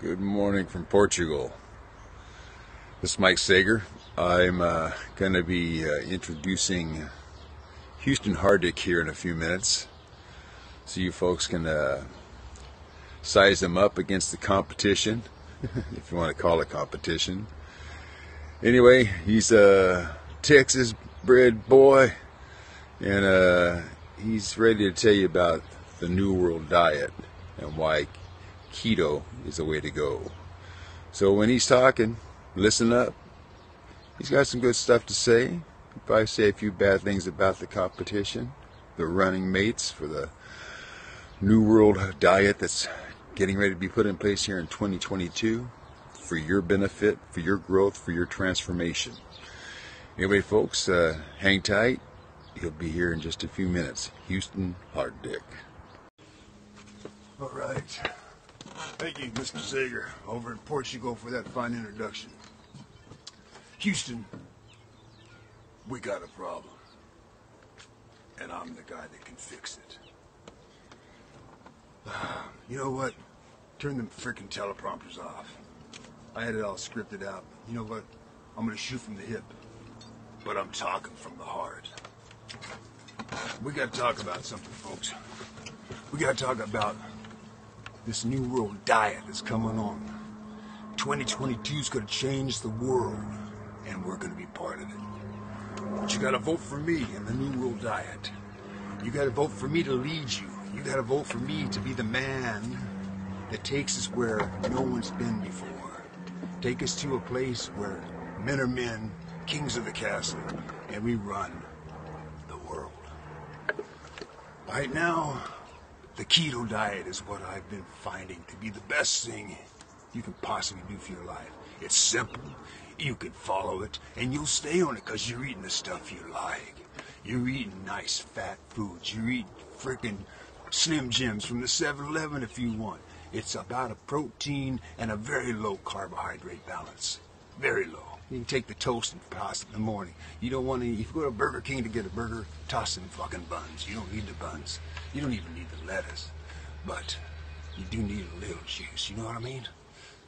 Good morning from Portugal. This is Mike Sager. I'm going to be introducing Houston Hardick here in a few minutes, so you folks can size him up against the competition, if you want to call it competition. Anyway, he's a Texas bred boy, and he's ready to tell you about the New World Diet and why keto is the way to go. So when he's talking, listen up. He's got some good stuff to say. He'll probably say a few bad things about the competition, the running mates for the New World Diet that's getting ready to be put in place here in 2022 for your benefit, for your growth, for your transformation. Anyway, folks, hang tight. He'll be here in just a few minutes. Houston Hardick. All right. Thank you, Mr. Sager, over in Portugal, for that fine introduction. Houston, we got a problem, and I'm the guy that can fix it. You know what? Turn them frickin' teleprompters off. I had it all scripted out. You know what? I'm gonna shoot from the hip, but I'm talking from the heart. We gotta talk about something, folks. We gotta talk about this New World Diet that's coming on. 2022 is going to change the world, and we're going to be part of it. But you got to vote for me in the New World Diet. You got to vote for me to lead you. You got to vote for me to be the man that takes us where no one's been before. Take us to a place where men are men, kings of the castle, and we run the world. Right now, the keto diet is what I've been finding to be the best thing you can possibly do for your life. It's simple, you can follow it, and you'll stay on it because you're eating the stuff you like. You're eating nice fat foods. You're eating freaking Slim Jims from the 7-Eleven if you want. It's about a protein and a very low carbohydrate balance. Very low. You can take the toast and toss it in the morning. You don't want to, if you go to Burger King to get a burger, toss them fucking buns. You don't need the buns. You don't even need the lettuce, but you do need a little juice, you know what I mean?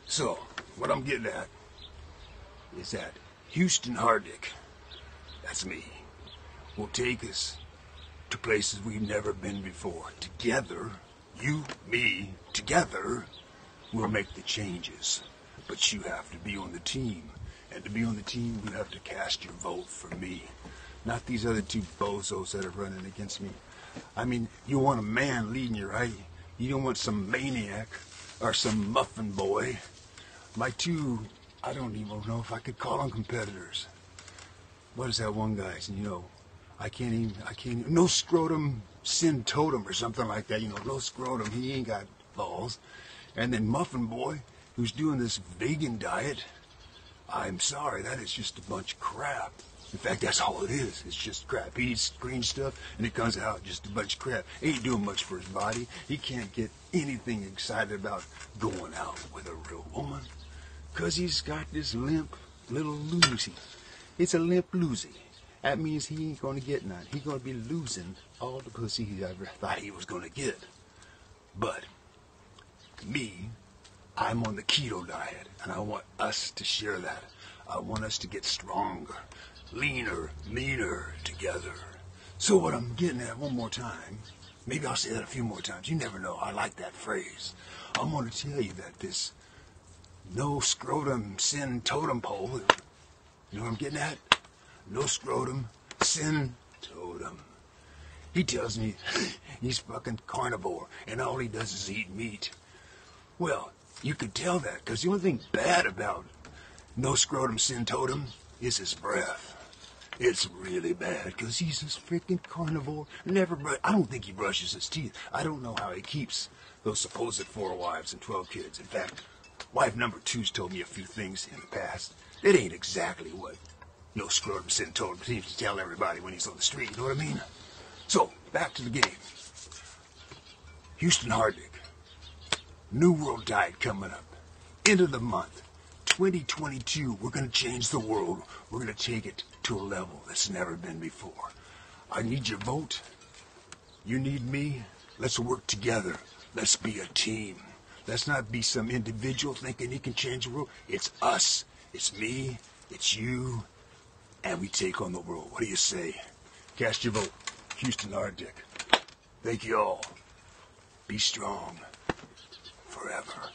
So, what I'm getting at is that Houston Hardick, that's me, will take us to places we've never been before. Together, you, me, together, we'll make the changes. But you have to be on the team, and to be on the team, you have to cast your vote for me. Not these other two bozos that are running against me. I mean, you want a man leading you, right? You don't want some maniac or some muffin boy. My two, I don't even know if I could call them competitors. What is that one guy's? You know, I can't even, no scrotum sin totem or something like that. You know, no scrotum, he ain't got balls. And then muffin boy, who's doing this vegan diet. I'm sorry, that is just a bunch of crap. In fact, that's all it is. It's just crap. He eats green stuff, and it comes out just a bunch of crap. He ain't doing much for his body. He can't get anything excited about going out with a real woman because he's got this limp little loosey. It's a limp loosey. That means he ain't going to get none. He's going to be losing all the pussy he ever thought he was going to get. But me, I'm on the keto diet, and I want us to share that. I want us to get stronger, leaner, meaner together. So what I'm getting at one more time, maybe I'll say that a few more times, you never know, I like that phrase. I'm going to tell you that this no scrotum sin totem pole, you know what I'm getting at? No scrotum sin totem. He tells me he's fucking carnivore and all he does is eat meat. Well, you could tell that because the only thing bad about no scrotum sin totem is his breath. It's really bad because he's this freaking carnivore. I don't think he brushes his teeth. I don't know how he keeps those supposed 4 wives and 12 kids. In fact, wife number 2's told me a few things in the past. It ain't exactly what no scrotum sin totem seems to tell everybody when he's on the street. You know what I mean? So, back to the game. Houston Hardick, New World Diet coming up. End of the month. 2022, we're going to change the world. We're going to take it to a level that's never been before. I need your vote. You need me. Let's work together. Let's be a team. Let's not be some individual thinking he can change the world. It's us. It's me. It's you. And we take on the world. What do you say? Cast your vote. Houston Hardick. Thank you all. Be strong forever.